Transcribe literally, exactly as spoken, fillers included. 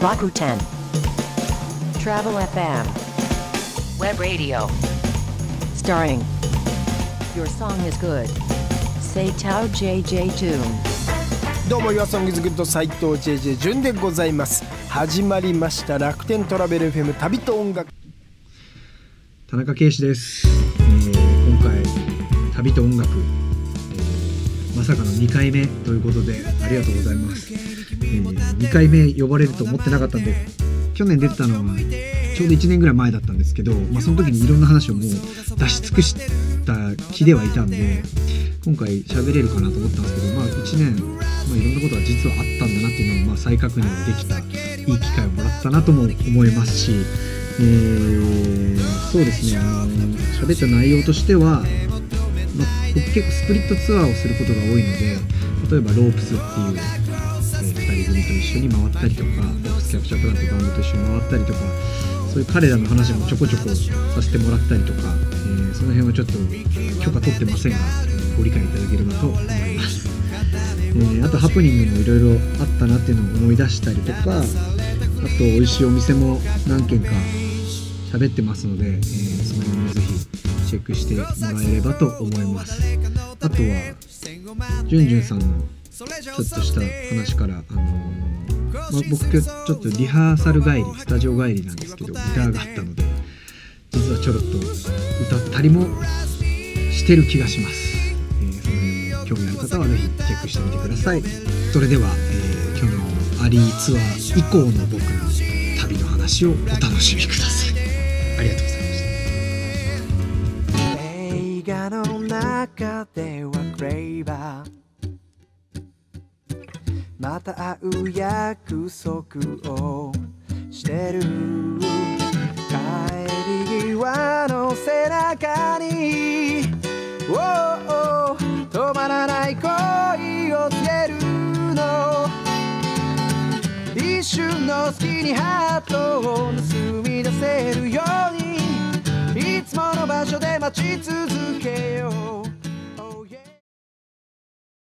楽天トラベル エフエム Web Radio Starring Your Song is Good 斉藤 ジェイジェイ Jun。 どうも Your Song is Good 斉藤 ジェイジェイ Jun でございます。始まりました楽天トラベル エフエム 旅と音楽、田中圭史です。えー、今回旅と音楽、えー、まさかのにかいめということでありがとうございます。えー、にかいめ呼ばれると思ってなかったんで、去年出てたのはちょうどいちねんぐらい前だったんですけど、まあ、その時にいろんな話をもう出し尽くした気ではいたんで、今回喋れるかなと思ったんですけど、まあ、いちねん、まあ、いろんなことが実はあったんだなっていうのを、まあ、再確認できたいい機会をもらったなとも思いますし、えー、そうですね、あの喋った内容としては、まあ、僕結構スプリットツアーをすることが多いので、例えばロープスっていう、えー、ふたり組と一緒に回ったりとか、ロープスキャプチャープランってバンドと一緒に回ったりとか、そういう彼らの話もちょこちょこさせてもらったりとか、えー、その辺はちょっと許可取ってませんが、ご理解いただければと思います。えー、あとハプニングもいろいろあったなっていうのを思い出したりとか、あと美味しいお店も何軒か喋ってますので、えー、その辺もぜひチェックしてもらえればと思います。あとはじゅんじゅんさんのちょっとした話から、あのーまあ、僕今日ちょっとリハーサル帰り、スタジオ帰りなんですけど、ギターがあったので実はちょろっと歌ったりもしてる気がします。えー、その辺も興味ある方はぜひチェックしてみてください。それでは、えー、去年のアリーツアー以降の僕の旅の話をお楽しみください。ありがとうございました。映画の中ではクレイバー、また会う約束をしてる、帰り際の背中に止まらない恋を告げるの、一瞬の隙にハートを盗み出せるように、いつもの場所で待ち続けよう。